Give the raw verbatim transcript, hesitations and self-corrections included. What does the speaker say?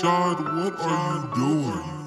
Shard, what are you doing?